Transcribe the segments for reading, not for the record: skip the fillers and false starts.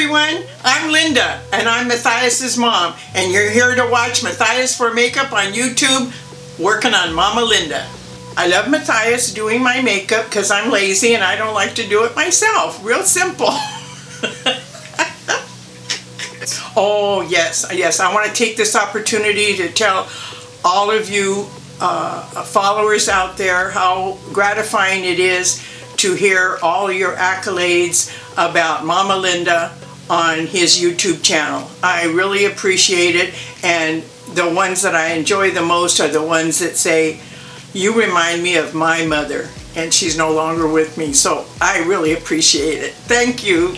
everyone, I'm Linda and I'm Matthias's mom, and you're here to watch Mathias4Makeup on YouTube working on Mama Linda. I love Matthias doing my makeup because I'm lazy and I don't like to do it myself. Real simple. Oh yes, yes, I want to take this opportunity to tell all of you followers out there how gratifying it is to hear all your accolades about Mama Linda on his YouTube channel. I really appreciate it, and the ones that I enjoy the most are the ones that say, "You remind me of my mother," and she's no longer with me, so I really appreciate it. Thank you.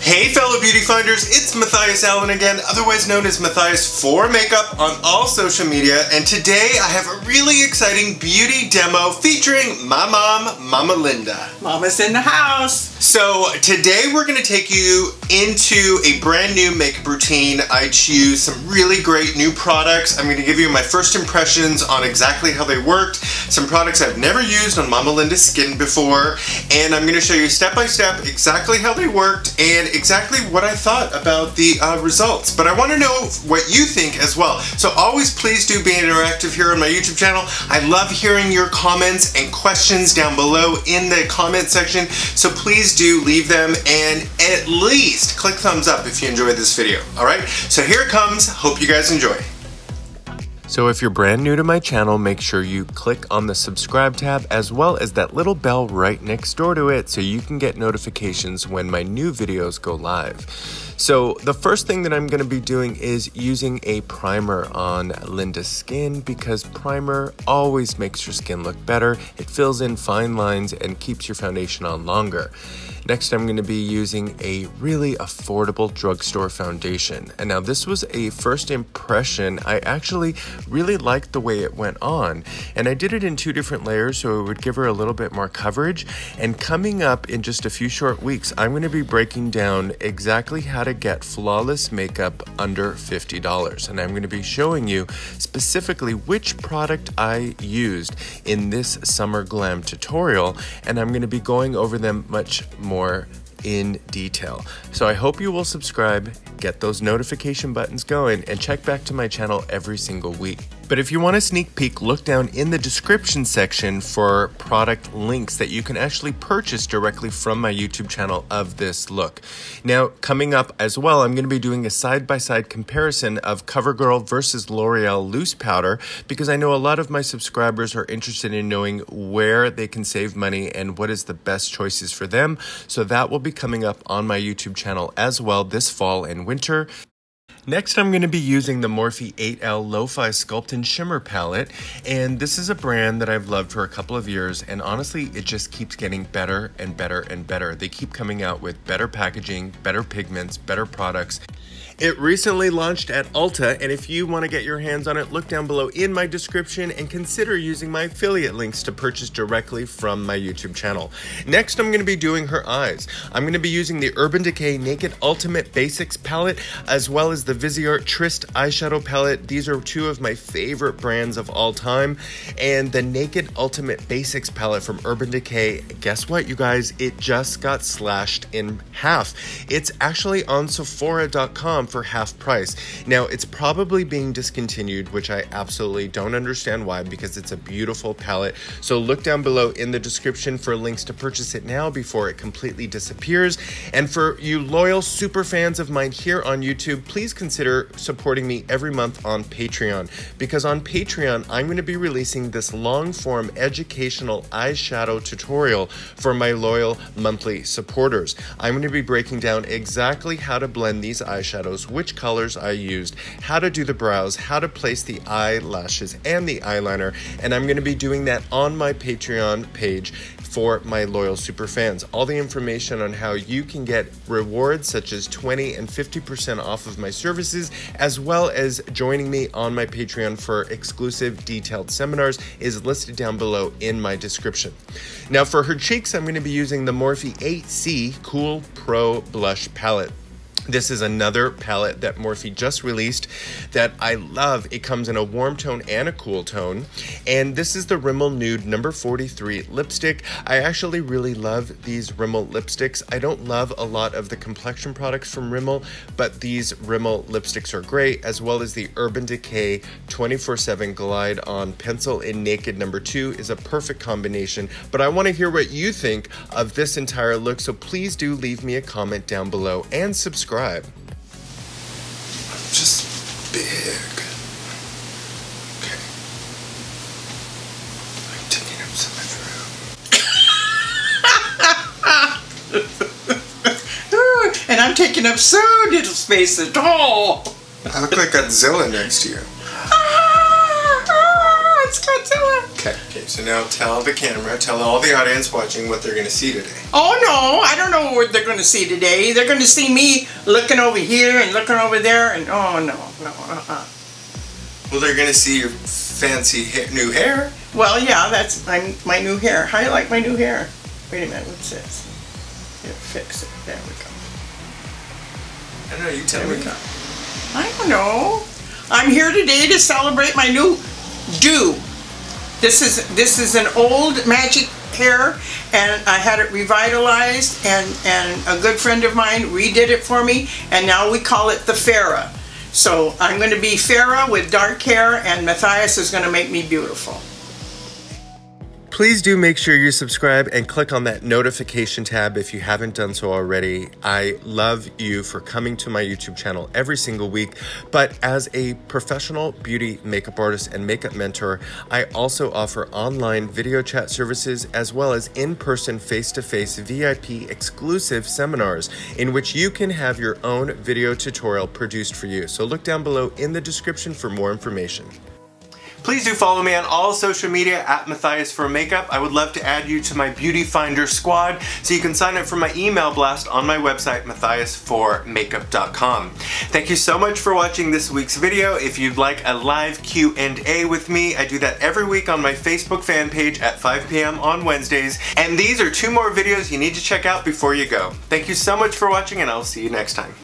Hey fellow beauty finders, it's Matthias Allen again, otherwise known as Mathias4Makeup on all social media, and today I have a really exciting beauty demo featuring my mom, Mama Linda. Mama's in the house! So today we're going to take you into a brand new makeup routine. I choose some really great new products. I'm going to give you my first impressions on exactly how they worked, some products I've never used on Mama Linda's skin before, and I'm going to show you step by step exactly how they worked and exactly what I thought about the results. But I want to know what you think as well. So always please do be interactive here on my YouTube channel. I love hearing your comments and questions down below in the comment section. So please do leave them, and at least click thumbs up if you enjoyed this video. All right, so here it comes. Hope you guys enjoy. So if you're brand new to my channel, make sure you click on the subscribe tab as well as that little bell right next door to it so you can get notifications when my new videos go live. So the first thing that I'm going to be doing is using a primer on Linda's skin, because primer always makes your skin look better. It fills in fine lines and keeps your foundation on longer. Next, I'm going to be using a really affordable drugstore foundation. And now this was a first impression. I actually really liked the way it went on. And I did it in two different layers so it would give her a little bit more coverage. And coming up in just a few short weeks, I'm going to be breaking down exactly how to get flawless makeup under $50. And I'm going to be showing you specifically which product I used in this Summer Glam tutorial. And I'm going to be going over them much more in detail. So I hope you will subscribe, get those notification buttons going, and check back to my channel every single week. But if you want a sneak peek, look down in the description section for product links that you can actually purchase directly from my YouTube channel of this look. Now, coming up as well, I'm going to be doing a side-by-side comparison of CoverGirl versus L'Oreal Loose Powder, because I know a lot of my subscribers are interested in knowing where they can save money and what is the best choices for them. So that will be coming up on my YouTube channel as well this fall and winter. Next, I'm going to be using the Morphe 8L Lo-Fi Sculpt and Shimmer Palette, and this is a brand that I've loved for a couple of years, and honestly, it just keeps getting better and better and better. They keep coming out with better packaging, better pigments, better products. It recently launched at Ulta, and if you want to get your hands on it, look down below in my description and consider using my affiliate links to purchase directly from my YouTube channel. Next, I'm going to be doing her eyes. I'm going to be using the Urban Decay Naked Ultimate Basics palette as well as the Viseart Tryst eyeshadow palette. These are two of my favorite brands of all time. And the Naked Ultimate Basics palette from Urban Decay, guess what, you guys? It just got slashed in half. It's actually on Sephora.com for half price. Now, it's probably being discontinued, which I absolutely don't understand why, because it's a beautiful palette. So look down below in the description for links to purchase it now before it completely disappears. And for you loyal super fans of mine here on YouTube, please consider supporting me every month on Patreon, because on Patreon, I'm going to be releasing this long form educational eyeshadow tutorial for my loyal monthly supporters. I'm going to be breaking down exactly how to blend these eyeshadows, which colors I used, how to do the brows, how to place the eyelashes and the eyeliner, and I'm going to be doing that on my Patreon page for my loyal super fans. All the information on how you can get rewards such as 20 and 50% off of my services, as well as joining me on my Patreon for exclusive detailed seminars, is listed down below in my description. Now for her cheeks, I'm going to be using the Morphe 8C Cool Pro Blush Palette. This is another palette that Morphe just released that I love. It comes in a warm tone and a cool tone. And this is the Rimmel Nude No. 43 lipstick. I actually really love these Rimmel lipsticks. I don't love a lot of the complexion products from Rimmel, but these Rimmel lipsticks are great, as well as the Urban Decay 24/7 Glide-On Pencil Naked No. 2 is a perfect combination. But I want to hear what you think of this entire look, so please do leave me a comment down below and subscribe. I'm just big. Okay. I'm taking up some of your room. And I'm taking up so little space at all. I look like Godzilla next to you. It's Godzilla. Okay, so now tell the camera, tell all the audience watching what they're gonna see today. Oh no, I don't know what they're gonna see today. They're gonna see me looking over here and looking over there and oh no, Well, they're gonna see your fancy new hair. Well, yeah, that's my new hair. How do you like my new hair? Wait a minute, what's this? Yeah, fix it, there we go. I don't know, you tell me. I don't know. I'm here today to celebrate my new do. This is an old magic hair, and I had it revitalized, and a good friend of mine redid it for me, and now we call it the Farrah. So I'm going to be Farrah with dark hair, and Matthias is going to make me beautiful. Please do make sure you subscribe and click on that notification tab if you haven't done so already. I love you for coming to my YouTube channel every single week, but as a professional beauty makeup artist and makeup mentor, I also offer online video chat services as well as in-person face-to-face VIP exclusive seminars in which you can have your own video tutorial produced for you. So look down below in the description for more information. Please do follow me on all social media at Mathias4Makeup. I would love to add you to my Beauty Finder squad, so you can sign up for my email blast on my website, Mathias4Makeup.com. Thank you so much for watching this week's video. If you'd like a live Q&A with me, I do that every week on my Facebook fan page at 5 p.m. on Wednesdays. And these are two more videos you need to check out before you go. Thank you so much for watching, and I'll see you next time.